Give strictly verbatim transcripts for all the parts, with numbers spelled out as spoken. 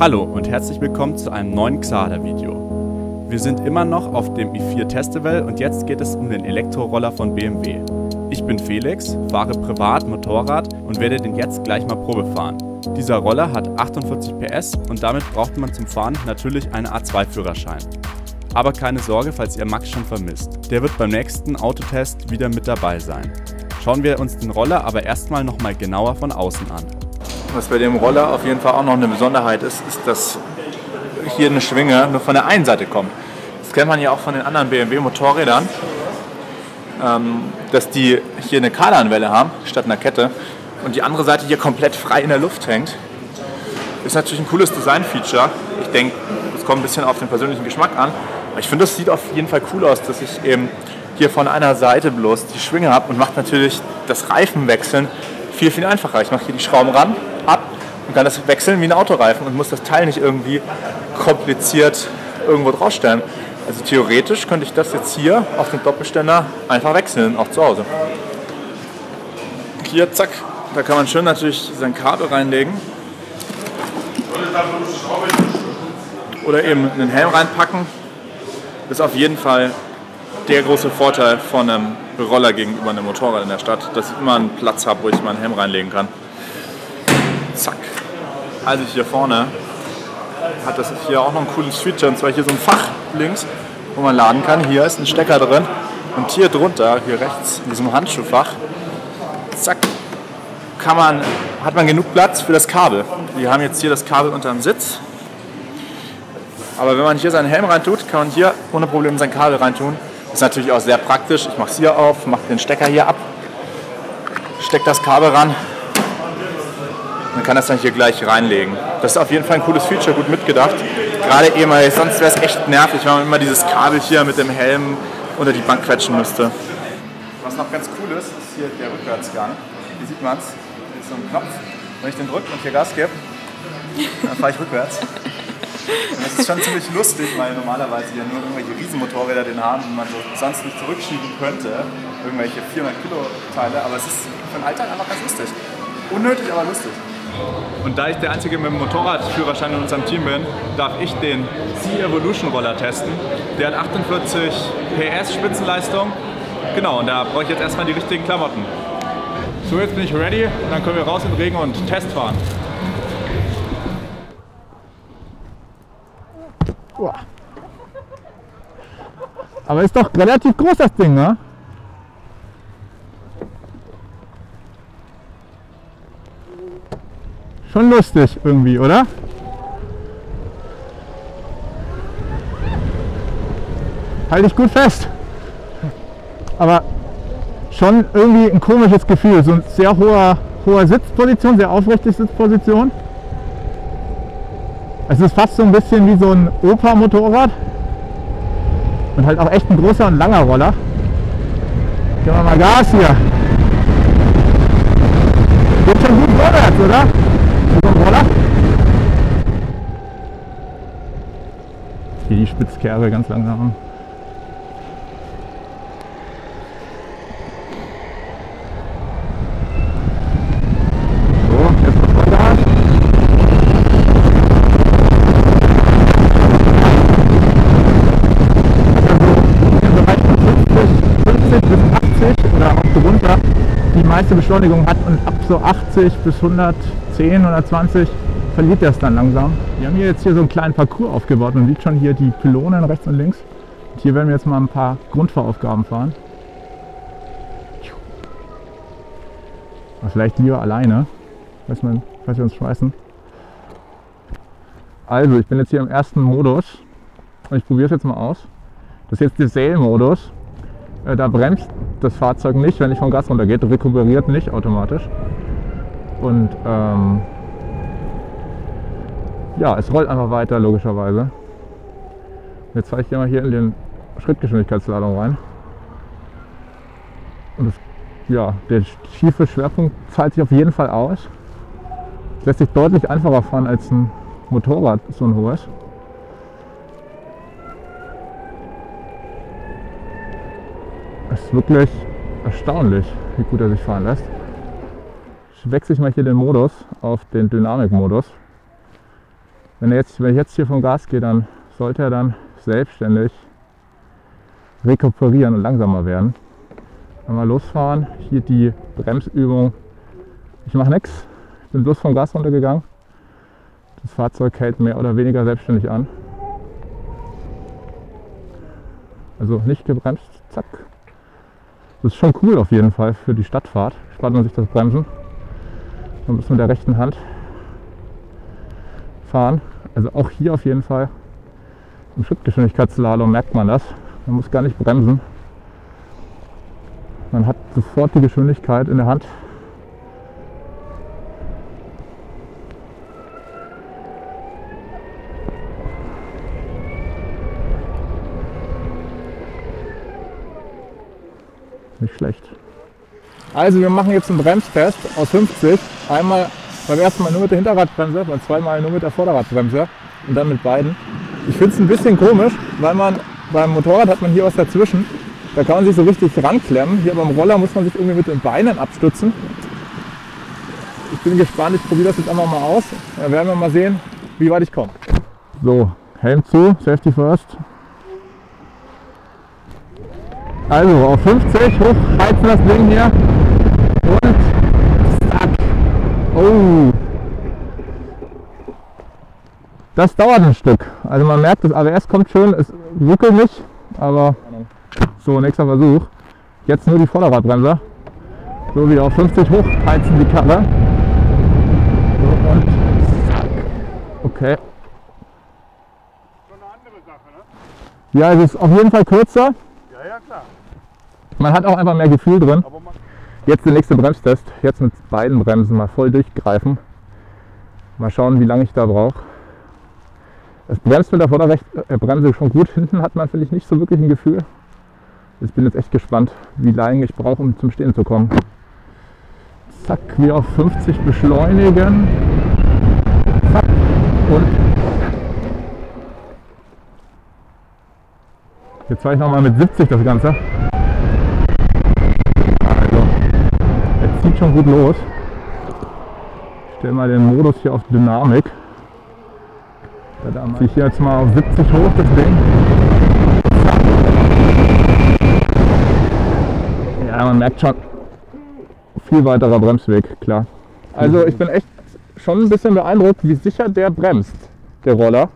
Hallo und herzlich willkommen zu einem neuen Xader Video. Wir sind immer noch auf dem e vier Testival und jetzt geht es um den Elektroroller von B M W. Ich bin Felix, fahre privat Motorrad und werde den jetzt gleich mal Probe fahren. Dieser Roller hat achtundvierzig P S und damit braucht man zum Fahren natürlich einen A zwei Führerschein. Aber keine Sorge, falls ihr Max schon vermisst. Der wird beim nächsten Autotest wieder mit dabei sein. Schauen wir uns den Roller aber erstmal nochmal genauer von außen an. Was bei dem Roller auf jeden Fall auch noch eine Besonderheit ist, ist, dass hier eine Schwinge nur von der einen Seite kommt. Das kennt man ja auch von den anderen B M W-Motorrädern, dass die hier eine Kardanwelle haben, statt einer Kette, und die andere Seite hier komplett frei in der Luft hängt. Ist natürlich ein cooles Design-Feature. Ich denke, es kommt ein bisschen auf den persönlichen Geschmack an. Aber ich finde, das sieht auf jeden Fall cool aus, dass ich eben hier von einer Seite bloß die Schwinge habe und macht natürlich das Reifenwechseln viel, viel einfacher. Ich mache hier die Schrauben ran, ab und kann das wechseln wie ein Autoreifen und muss das Teil nicht irgendwie kompliziert irgendwo draufstellen. Also theoretisch könnte ich das jetzt hier auf den Doppelständer einfach wechseln, auch zu Hause. Hier, zack, da kann man schön natürlich sein Kabel reinlegen. Oder eben einen Helm reinpacken. Das ist auf jeden Fall der große Vorteil von einem Roller gegenüber einem Motorrad in der Stadt, dass ich immer einen Platz habe, wo ich meinen Helm reinlegen kann. Zack. Also hier vorne hat das hier auch noch ein cooles Feature, und zwar hier so ein Fach links, wo man laden kann. Hier ist ein Stecker drin und hier drunter, hier rechts, in diesem Handschuhfach, zack, kann man, hat man genug Platz für das Kabel. Wir haben jetzt hier das Kabel unterm Sitz, aber wenn man hier seinen Helm reintut, kann man hier ohne Probleme sein Kabel reintun. Ist natürlich auch sehr praktisch. Ich mache es hier auf, mache den Stecker hier ab, stecke das Kabel ran und kann das dann hier gleich reinlegen. Das ist auf jeden Fall ein cooles Feature, gut mitgedacht. Gerade eben, weil sonst wäre es echt nervig, wenn man immer dieses Kabel hier mit dem Helm unter die Bank quetschen müsste. Was noch ganz cool ist, ist hier der Rückwärtsgang. Hier sieht man es, hier ist so ein Knopf. Wenn ich den drücke und hier Gas gebe, dann fahre ich rückwärts. Das ist schon ziemlich lustig, weil normalerweise ja nur irgendwelche Riesenmotorräder den haben, die man so sonst nicht zurückschieben könnte, irgendwelche vierhundert Kilo Teile, aber es ist für den Alltag einfach ganz lustig. Unnötig, aber lustig. Und da ich der Einzige mit dem Motorradführerschein in unserem Team bin, darf ich den C Evolution Roller testen. Der hat achtundvierzig P S Spitzenleistung. Genau, und da brauche ich jetzt erstmal die richtigen Klamotten. So, jetzt bin ich ready und dann können wir raus in den Regen und Test fahren. Aber ist doch relativ groß das Ding, ne? Schon lustig irgendwie, oder? Halte ich gut fest. Aber schon irgendwie ein komisches Gefühl. So ein sehr hoher, hoher Sitzposition, sehr aufrechte Sitzposition. Es ist fast so ein bisschen wie so ein Opa-Motorrad und halt auch echt ein großer und langer Roller. Gehen wir mal Gas hier. Geht schon gut vorwärts, oder? Mit so einem Roller. Hier die Spitzkehre ganz langsam. Meiste Beschleunigung hat, und ab so achtzig bis hundertzehn, hundertzwanzig verliert das dann langsam. Wir haben hier jetzt hier so einen kleinen Parcours aufgebaut. Man sieht schon hier die Pylonen rechts und links. Und hier werden wir jetzt mal ein paar Grundfahraufgaben fahren. Aber vielleicht lieber alleine, falls wir, falls wir uns schmeißen. Also, ich bin jetzt hier im ersten Modus und ich probiere es jetzt mal aus. Das ist jetzt der Sail-Modus. Da bremst das Fahrzeug nicht, wenn ich vom Gas runtergehe, rekuperiert nicht automatisch. Und ähm, ja, es rollt einfach weiter, logischerweise. Jetzt fahre ich hier mal hier in den Schrittgeschwindigkeitsladung rein. Und das, ja, der schiefe Schwerpunkt zahlt sich auf jeden Fall aus. Das lässt sich deutlich einfacher fahren als ein Motorrad, so ein hohes. Es ist wirklich erstaunlich, wie gut er sich fahren lässt. Wechsle ich mal hier den Modus auf den Dynamikmodus. Wenn, jetzt, wenn ich jetzt hier vom Gas gehe, dann sollte er dann selbstständig rekuperieren und langsamer werden. Einmal losfahren, hier die Bremsübung. Ich mache nichts, ich bin bloß vom Gas runtergegangen. Das Fahrzeug hält mehr oder weniger selbstständig an. Also nicht gebremst, zack. Das ist schon cool auf jeden Fall für die Stadtfahrt. Spart man sich das Bremsen. Man muss mit der rechten Hand fahren. Also auch hier auf jeden Fall im Schrittgeschwindigkeitsslalom merkt man das. Man muss gar nicht bremsen. Man hat sofort die Geschwindigkeit in der Hand. Nicht schlecht. Also wir machen jetzt einen Bremstest aus fünfzig. Einmal beim ersten Mal nur mit der Hinterradbremse, beim zweiten Mal nur mit der Vorderradbremse und dann mit beiden. Ich finde es ein bisschen komisch, weil man beim Motorrad hat man hier was dazwischen. Da kann man sich so richtig ranklemmen. Hier beim Roller muss man sich irgendwie mit den Beinen abstützen. Ich bin gespannt, ich probiere das jetzt einfach mal aus. Dann werden wir mal sehen, wie weit ich komme. So, Helm zu, Safety first. Also auf fünfzig, hochheizen das Ding hier und zack. Oh. Das dauert ein Stück. Also man merkt, das A B S kommt schön, es ruckelt nicht, aber so, nächster Versuch. Jetzt nur die Vorderradbremse. So wieder auf fünfzig, hochheizen die Karre. So und zack. Okay. So eine andere Sache, ne? Ja, es ist auf jeden Fall kürzer. Ja, ja, klar. Man hat auch einfach mehr Gefühl drin. Jetzt der nächste Bremstest. Jetzt mit beiden Bremsen mal voll durchgreifen. Mal schauen, wie lange ich da brauche. Das bremst mit der Vorderbremse schon gut. Hinten hat man, finde ich, nicht so wirklich ein Gefühl. Ich bin jetzt echt gespannt, wie lange ich brauche, um zum Stehen zu kommen. Zack, wieder auf fünfzig beschleunigen. Zack und jetzt fahre ich nochmal mit siebzig das Ganze. Also, jetzt zieht schon gut los. Ich stelle mal den Modus hier auf Dynamik. Ziehe ich jetzt mal auf siebzig hoch, das Ding. Ja, man merkt schon, viel weiterer Bremsweg, klar. Also ich bin echt schon ein bisschen beeindruckt, wie sicher der bremst, der Roller.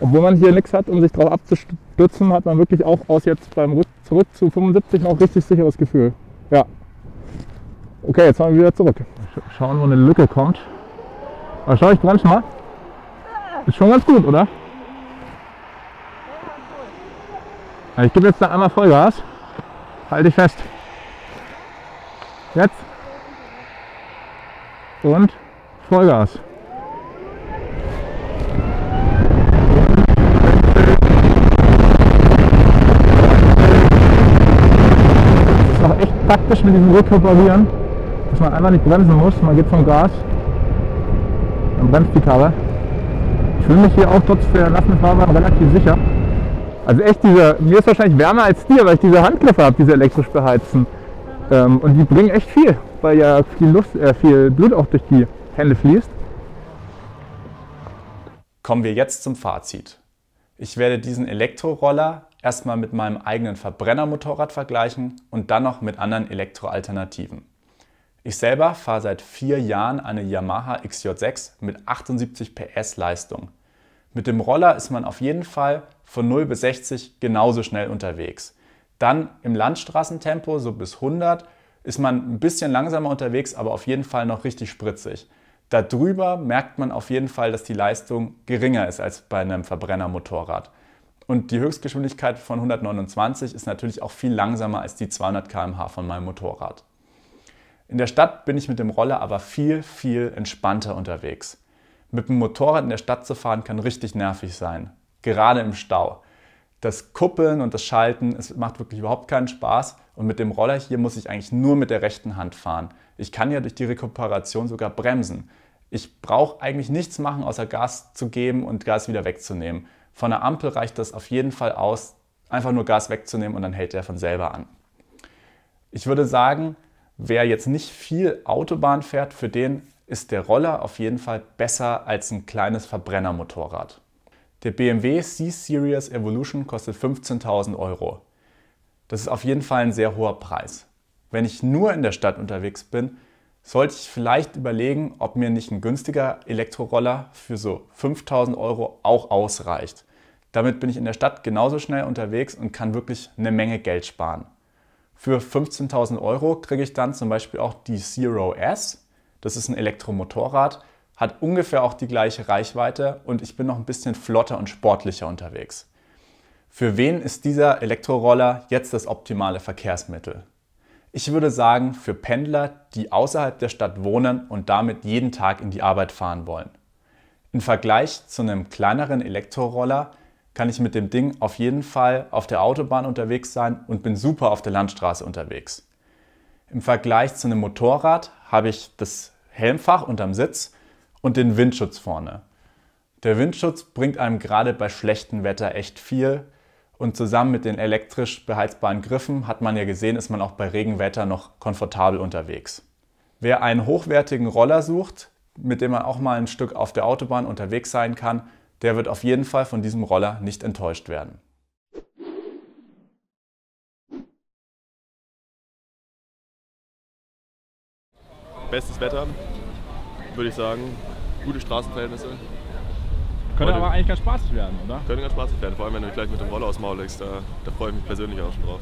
Obwohl man hier nichts hat, um sich drauf abzustützen, hat man wirklich auch aus jetzt beim Rück zurück zu fünfundsiebzig noch richtig sicheres Gefühl. Ja. Okay, jetzt fahren wir wieder zurück. Schauen, wo eine Lücke kommt. Aber schau, ich bremse mal. Ist schon ganz gut, oder? Ich gebe jetzt dann einmal Vollgas. Halte dich fest. Jetzt. Und Vollgas. Praktisch mit diesem Rekuperieren, dass man einfach nicht bremsen muss, man geht vom Gas, dann bremst die Karre. Ich fühle mich hier auch trotz der lasten Fahrbahn relativ sicher. Also echt diese, mir ist wahrscheinlich wärmer als dir, weil ich diese Handgriffe habe, diese elektrisch beheizten. Ähm, und die bringen echt viel, weil ja viel, Luft, äh, viel Blut auch durch die Hände fließt. Kommen wir jetzt zum Fazit. Ich werde diesen Elektroroller erstmal mit meinem eigenen Verbrennermotorrad vergleichen und dann noch mit anderen Elektroalternativen. Ich selber fahre seit vier Jahren eine Yamaha X J sechs mit achtundsiebzig P S Leistung. Mit dem Roller ist man auf jeden Fall von null bis sechzig genauso schnell unterwegs. Dann im Landstraßentempo, so bis hundert, ist man ein bisschen langsamer unterwegs, aber auf jeden Fall noch richtig spritzig. Darüber merkt man auf jeden Fall, dass die Leistung geringer ist als bei einem Verbrennermotorrad. Und die Höchstgeschwindigkeit von hundertneunundzwanzig ist natürlich auch viel langsamer als die zweihundert Kilometer pro Stunde von meinem Motorrad. In der Stadt bin ich mit dem Roller aber viel, viel entspannter unterwegs. Mit dem Motorrad in der Stadt zu fahren kann richtig nervig sein, gerade im Stau. Das Kuppeln und das Schalten, es macht wirklich überhaupt keinen Spaß. Und mit dem Roller hier muss ich eigentlich nur mit der rechten Hand fahren. Ich kann ja durch die Rekuperation sogar bremsen. Ich brauche eigentlich nichts machen, außer Gas zu geben und Gas wieder wegzunehmen. Von der Ampel reicht das auf jeden Fall aus, einfach nur Gas wegzunehmen und dann hält er von selber an. Ich würde sagen, wer jetzt nicht viel Autobahn fährt, für den ist der Roller auf jeden Fall besser als ein kleines Verbrennermotorrad. Der B M W C-Series Evolution kostet fünfzehntausend Euro. Das ist auf jeden Fall ein sehr hoher Preis. Wenn ich nur in der Stadt unterwegs bin, sollte ich vielleicht überlegen, ob mir nicht ein günstiger Elektroroller für so fünftausend Euro auch ausreicht. Damit bin ich in der Stadt genauso schnell unterwegs und kann wirklich eine Menge Geld sparen. Für fünfzehntausend Euro kriege ich dann zum Beispiel auch die Zero S. Das ist ein Elektromotorrad, hat ungefähr auch die gleiche Reichweite und ich bin noch ein bisschen flotter und sportlicher unterwegs. Für wen ist dieser Elektroroller jetzt das optimale Verkehrsmittel? Ich würde sagen, für Pendler, die außerhalb der Stadt wohnen und damit jeden Tag in die Arbeit fahren wollen. Im Vergleich zu einem kleineren Elektroroller kann ich mit dem Ding auf jeden Fall auf der Autobahn unterwegs sein und bin super auf der Landstraße unterwegs. Im Vergleich zu einem Motorrad habe ich das Helmfach unterm Sitz und den Windschutz vorne. Der Windschutz bringt einem gerade bei schlechtem Wetter echt viel und zusammen mit den elektrisch beheizbaren Griffen, hat man ja gesehen, ist man auch bei Regenwetter noch komfortabel unterwegs. Wer einen hochwertigen Roller sucht, mit dem man auch mal ein Stück auf der Autobahn unterwegs sein kann, der wird auf jeden Fall von diesem Roller nicht enttäuscht werden. Bestes Wetter, würde ich sagen. Gute Straßenverhältnisse. Könnte aber eigentlich ganz spaßig werden, oder? Könnte ganz spaßig werden, vor allem wenn du gleich mit dem Roller ausmauligst, da, da freue ich mich persönlich auch schon drauf.